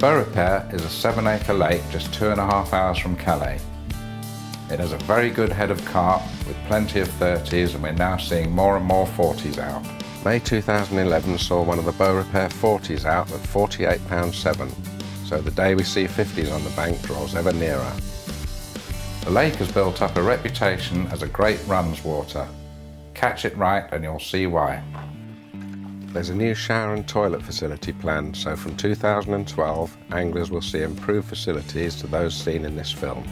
Beaurepaire is a 7-acre lake just 2.5 hours from Calais. It has a very good head of carp with plenty of 30s, and we're now seeing more and more 40s out. May 2011 saw one of the Beaurepaire 40s out at £48.7, so the day we see 50s on the bank draws ever nearer. The lake has built up a reputation as a great runs water. Catch it right and you'll see why. There's a new shower and toilet facility planned, so from 2012 anglers will see improved facilities to those seen in this film.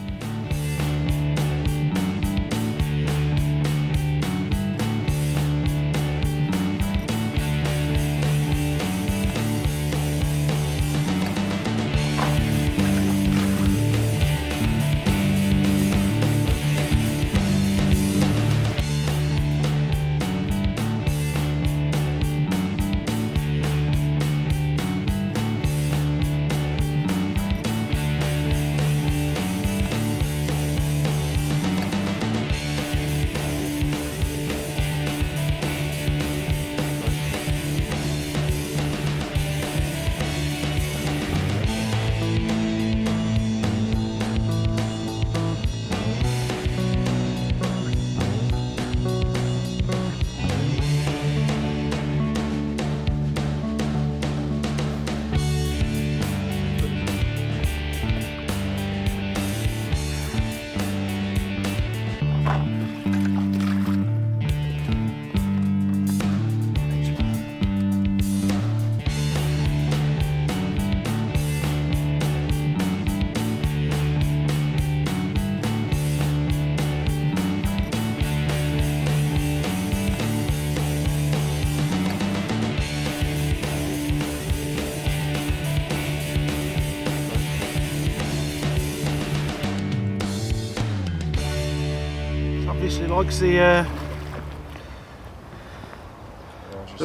Obviously likes the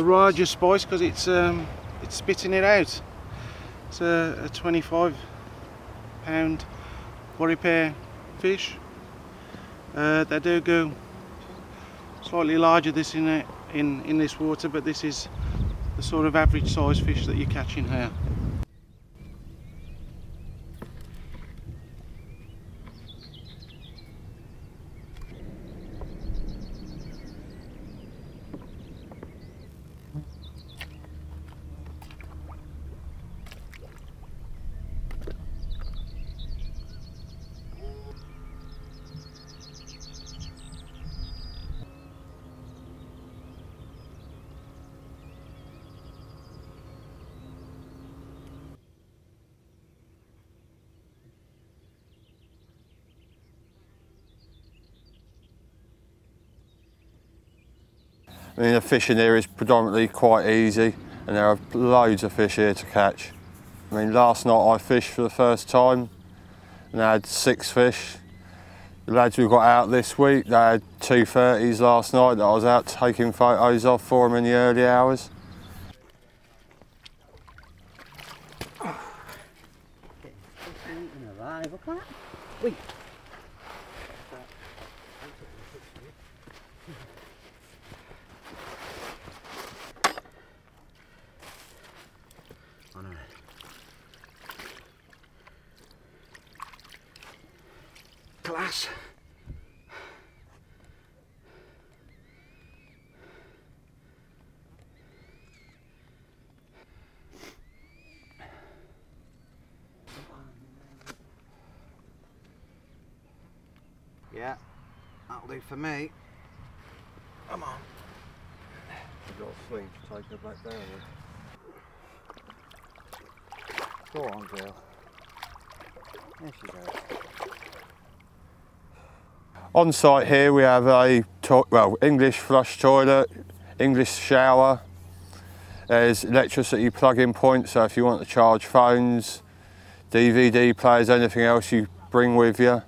Raja spice because it's spitting it out. It's a 25-pound Beaurepaire fish. They do go slightly larger this in this water, but this is the sort of average size fish that you're catching here. I mean, the fishing here is predominantly quite easy, and there are loads of fish here to catch. I mean, last night I fished for the first time and I had 6 fish. The lads we got out this week, they had 2 30s last night that I was out taking photos of for them in the early hours. Class. Yeah, that'll do for me. Come on. You've got a fling to take her back down with. Go on, girl. There she goes. On site here we have a English flush toilet, English shower. There's electricity plug-in points, so if you want to charge phones, DVD players, anything else you bring with you.